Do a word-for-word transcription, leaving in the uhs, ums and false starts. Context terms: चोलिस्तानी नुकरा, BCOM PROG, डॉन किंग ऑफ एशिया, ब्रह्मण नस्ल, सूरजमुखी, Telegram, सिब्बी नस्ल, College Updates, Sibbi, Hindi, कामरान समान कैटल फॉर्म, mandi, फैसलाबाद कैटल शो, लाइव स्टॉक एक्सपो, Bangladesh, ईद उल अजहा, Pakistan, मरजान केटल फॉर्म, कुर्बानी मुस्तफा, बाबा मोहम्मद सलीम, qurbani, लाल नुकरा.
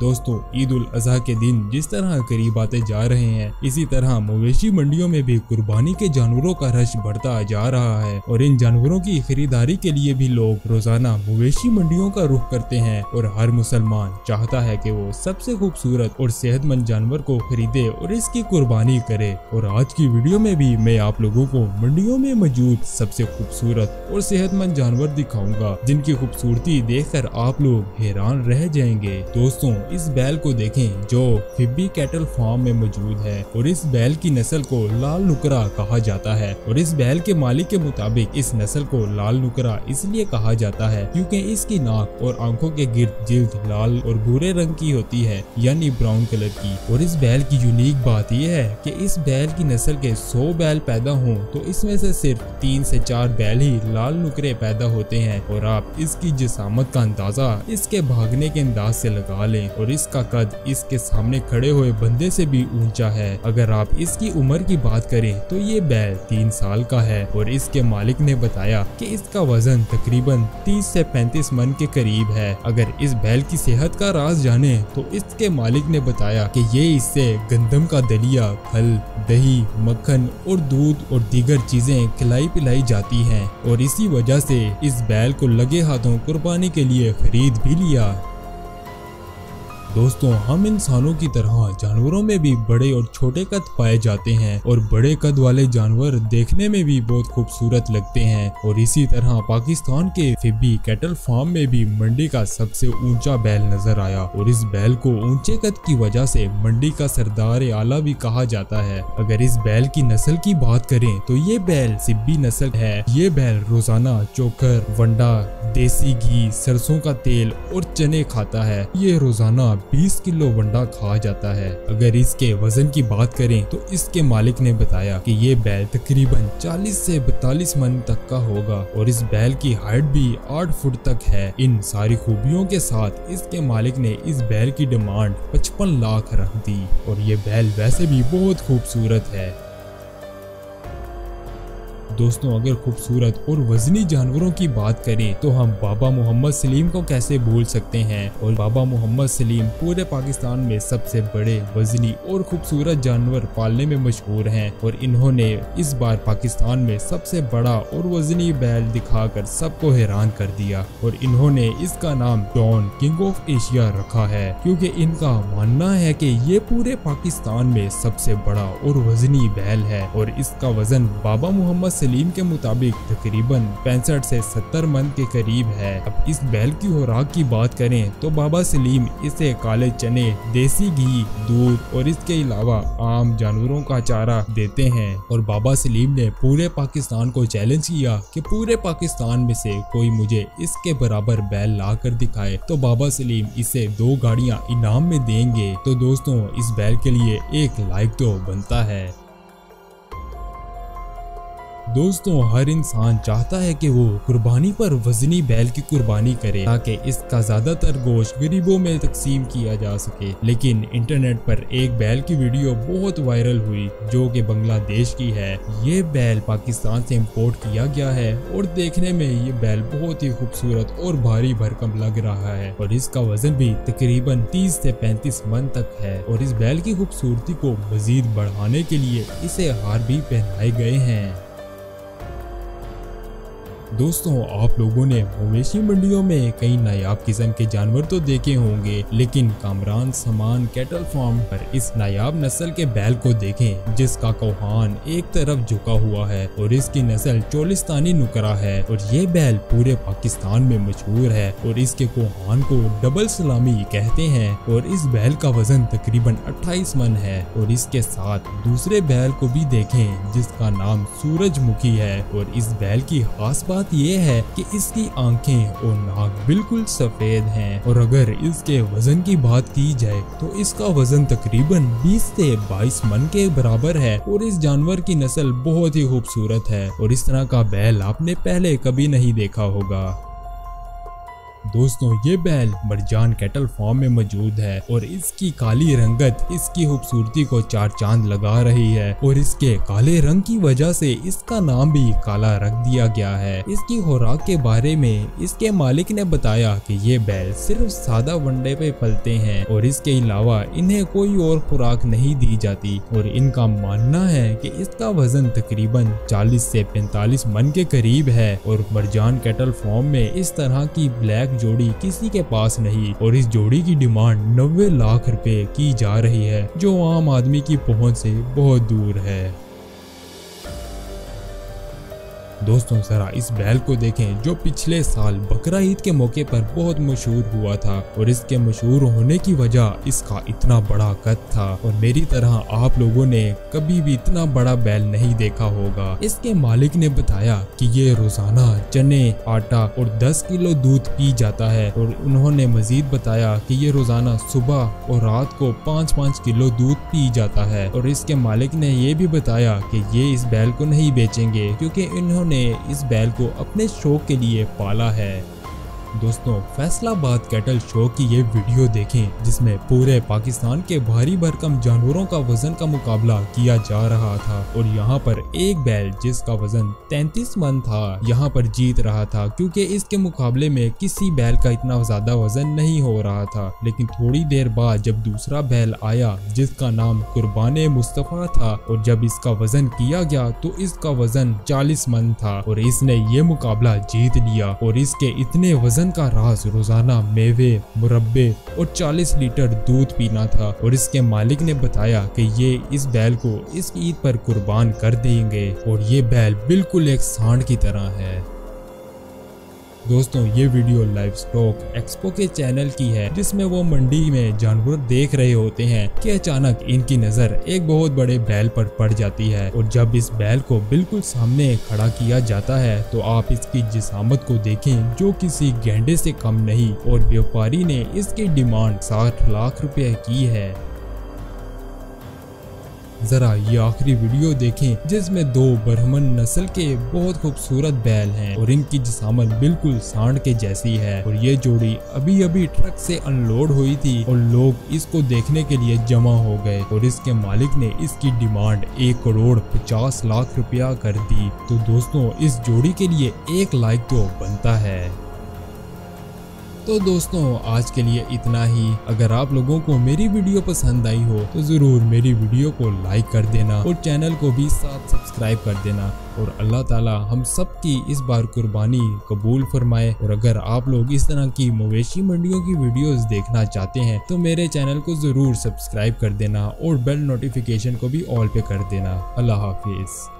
दोस्तों ईद उल अजहा के दिन जिस तरह करीब आते जा रहे हैं, इसी तरह मवेशी मंडियों में भी कुर्बानी के जानवरों का रश बढ़ता जा रहा है और इन जानवरों की खरीदारी के लिए भी लोग रोजाना मवेशी मंडियों का रुख करते हैं और हर मुसलमान चाहता है कि वो सबसे खूबसूरत और सेहतमंद जानवर को खरीदे और इसकी कुर्बानी करे। और आज की वीडियो में भी मैं आप लोगों को मंडियों में मौजूद सबसे खूबसूरत और सेहतमंद जानवर दिखाऊंगा जिनकी खूबसूरती देखकर आप लोग हैरान रह जाएंगे। दोस्तों इस बैल को देखें जो सिब्बी कैटल फॉर्म में मौजूद है और इस बैल की नस्ल को लाल नुकरा कहा जाता है और इस बैल के मालिक के मुताबिक इस नस्ल को लाल नुकरा इसलिए कहा जाता है क्योंकि इसकी नाक और आंखों के गिर्द जिल्द लाल और भूरे रंग की होती है यानी ब्राउन कलर की। और इस बैल की यूनिक बात यह है कि इस बैल की नस्ल के सौ बैल पैदा हों तो इसमें से सिर्फ तीन से चार बैल ही लाल नुकरे पैदा होते हैं और आप इसकी जिसामत का अंदाजा इसके भागने के अंदाज से लगा लें और इसका कद इसके सामने खड़े हुए बंदे से भी ऊंचा है। अगर आप इसकी उम्र की बात करें तो ये बैल तीन साल का है और इसके मालिक ने बताया कि इसका वजन तकरीबन तीस से पैंतीस मन के करीब है। अगर इस बैल की सेहत का राज जाने तो इसके मालिक ने बताया कि ये इससे गंदम का दलिया, फल, दही, मक्खन और दूध और दीगर चीजें खिलाई पिलाई जाती हैं और इसी वजह से इस बैल को लगे हाथों कुर्बानी के लिए खरीद भी लिया। दोस्तों हम इंसानों की तरह जानवरों में भी बड़े और छोटे कद पाए जाते हैं और बड़े कद वाले जानवर देखने में भी बहुत खूबसूरत लगते हैं और इसी तरह पाकिस्तान के सिब्बी कैटल फार्म में भी मंडी का सबसे ऊंचा बैल नजर आया और इस बैल को ऊंचे कद की वजह से मंडी का सरदार आला भी कहा जाता है। अगर इस बैल की नस्ल की बात करें तो ये बैल सिब्बी नस्ल है। ये बैल रोजाना चोकर, वंडा, देसी घी, सरसों का तेल और चने खाता है। ये रोजाना बीस किलो वंडा खा जाता है। अगर इसके वजन की बात करें तो इसके मालिक ने बताया कि ये बैल तकरीबन चालीस से बयालीस मन तक का होगा और इस बैल की हाइट भी आठ फुट तक है। इन सारी खूबियों के साथ इसके मालिक ने इस बैल की डिमांड पचपन लाख रख दी और ये बैल वैसे भी बहुत खूबसूरत है। दोस्तों अगर खूबसूरत और वजनी जानवरों की बात करें तो हम बाबा मोहम्मद सलीम को कैसे भूल सकते हैं और बाबा मोहम्मद सलीम पूरे पाकिस्तान में सबसे बड़े वजनी और खूबसूरत जानवर पालने में मशहूर हैं और इन्होंने इस बार पाकिस्तान में सबसे बड़ा और वजनी बैल दिखाकर सबको हैरान कर दिया और इन्होंने इसका नाम डॉन किंग ऑफ एशिया रखा है क्योंकि इनका मानना है कि ये पूरे पाकिस्तान में सबसे बड़ा और वजनी बैल है और इसका वजन बाबा मोहम्मद सलीम के मुताबिक तकरीबन पैंसठ से सत्तर मन के करीब है। अब इस बैल की खुराक की बात करें तो बाबा सलीम इसे काले चने, देसी घी, दूध और इसके अलावा आम जानवरों का चारा देते हैं और बाबा सलीम ने पूरे पाकिस्तान को चैलेंज किया कि पूरे पाकिस्तान में से कोई मुझे इसके बराबर बैल ला कर दिखाए तो बाबा सलीम इसे दो गाड़ियां इनाम में देंगे। तो दोस्तों इस बैल के लिए एक लाइक तो बनता है। दोस्तों हर इंसान चाहता है कि वो कुर्बानी पर वजनी बैल की कुर्बानी करे ताकि इसका ज्यादातर गोश्त गरीबों में तकसीम किया जा सके, लेकिन इंटरनेट पर एक बैल की वीडियो बहुत वायरल हुई जो कि बांग्लादेश की है। ये बैल पाकिस्तान से इंपोर्ट किया गया है और देखने में ये बैल बहुत ही खूबसूरत और भारी भरकम लग रहा है और इसका वजन भी तकरीबन तीस से पैंतीस मन तक है और इस बैल की खूबसूरती को मजीद बढ़ाने के लिए इसे हार भी पहनाए गए हैं। दोस्तों आप लोगों ने मवेशी मंडियों में कई नायाब किस्म के जानवर तो देखे होंगे, लेकिन कामरान समान कैटल फॉर्म पर इस नायाब नस्ल के बैल को देखें जिसका कोहान एक तरफ झुका हुआ है और इसकी नस्ल चोलिस्तानी नुकरा है और ये बैल पूरे पाकिस्तान में मशहूर है और इसके कोहान को डबल सलामी कहते हैं और इस बैल का वजन तकरीबन अट्ठाईस मन है। और इसके साथ दूसरे बैल को भी देखें जिसका नाम सूरजमुखी है और इस बैल की खास बात यह है कि इसकी आंखें और नाक बिल्कुल सफेद हैं और अगर इसके वजन की बात की जाए तो इसका वजन तकरीबन बीस से बाईस मन के बराबर है और इस जानवर की नस्ल बहुत ही खूबसूरत है और इस तरह का बैल आपने पहले कभी नहीं देखा होगा। दोस्तों ये बैल मरजान केटल फॉर्म में मौजूद है और इसकी काली रंगत इसकी खूबसूरती को चार चांद लगा रही है और इसके काले रंग की वजह से इसका नाम भी काला रख दिया गया है। इसकी खुराक के बारे में इसके मालिक ने बताया कि ये बैल सिर्फ सादा वनडे पे पलते हैं और इसके अलावा इन्हें कोई और खुराक नहीं दी जाती और इनका मानना है कि इसका वजन तकरीबन चालीस से पैंतालीस मन के करीब है और मरजान केटल फॉर्म में इस तरह की ब्लैक जोड़ी किसी के पास नहीं और इस जोड़ी की डिमांड नब्बे लाख रुपए की जा रही है जो आम आदमी की पहुंच से बहुत दूर है। दोस्तों जरा इस बैल को देखें जो पिछले साल बकरा ईद के मौके पर बहुत मशहूर हुआ था और इसके मशहूर होने की वजह इसका इतना बड़ा कद था और मेरी तरह आप लोगों ने कभी भी इतना बड़ा बैल नहीं देखा होगा। इसके मालिक ने बताया कि ये रोजाना चने, आटा और दस किलो दूध पी जाता है और उन्होंने मजीद बताया कि ये रोजाना सुबह और रात को पाँच पाँच किलो दूध पी जाता है और इसके मालिक ने ये भी बताया कि ये इस बैल को नहीं बेचेंगे क्योंकि इन्होंने ने इस बैल को अपने शौक के लिए पाला है। दोस्तों फैसलाबाद कैटल शो की ये वीडियो देखें जिसमें पूरे पाकिस्तान के भारी भरकम जानवरों का वजन का मुकाबला किया जा रहा था और यहाँ पर एक बैल जिसका वजन तैंतीस मन था यहाँ पर जीत रहा था क्योंकि इसके मुकाबले में किसी बैल का इतना ज्यादा वजन नहीं हो रहा था। लेकिन थोड़ी देर बाद जब दूसरा बैल आया जिसका नाम कुर्बानी मुस्तफा था और जब इसका वजन किया गया तो इसका वजन चालीस मन था और इसने ये मुकाबला जीत लिया और इसके इतने वजन का राज रोजाना मेवे, मुरब्बे और चालीस लीटर दूध पीना था और इसके मालिक ने बताया कि ये इस बैल को इस ईद पर कुर्बान कर देंगे और ये बैल बिल्कुल एक सांड की तरह है। दोस्तों ये वीडियो लाइव स्टॉक एक्सपो के चैनल की है जिसमें वो मंडी में जानवर देख रहे होते हैं कि अचानक इनकी नजर एक बहुत बड़े बैल पर पड़ जाती है और जब इस बैल को बिल्कुल सामने खड़ा किया जाता है तो आप इसकी जिसामत को देखें जो किसी गेंडे से कम नहीं और व्यापारी ने इसकी डिमांड साठ लाख रुपए की है। जरा ये आखिरी वीडियो देखें जिसमें दो ब्रह्मण नस्ल के बहुत खूबसूरत बैल हैं और इनकी जिसामत बिल्कुल सांड के जैसी है और ये जोड़ी अभी अभी ट्रक से अनलोड हुई थी और लोग इसको देखने के लिए जमा हो गए और इसके मालिक ने इसकी डिमांड एक करोड़ पचास लाख रुपया कर दी। तो दोस्तों इस जोड़ी के लिए एक लाइक तो बनता है। तो दोस्तों आज के लिए इतना ही। अगर आप लोगों को मेरी वीडियो पसंद आई हो तो ज़रूर मेरी वीडियो को लाइक कर देना और चैनल को भी साथ सब्सक्राइब कर देना और अल्लाह ताला हम सब की इस बार कुर्बानी कबूल फरमाए। और अगर आप लोग इस तरह की मवेशी मंडियों की वीडियोस देखना चाहते हैं तो मेरे चैनल को ज़रूर सब्सक्राइब कर देना और बेल नोटिफिकेशन को भी ऑल पे कर देना। अल्लाह हाफिज़।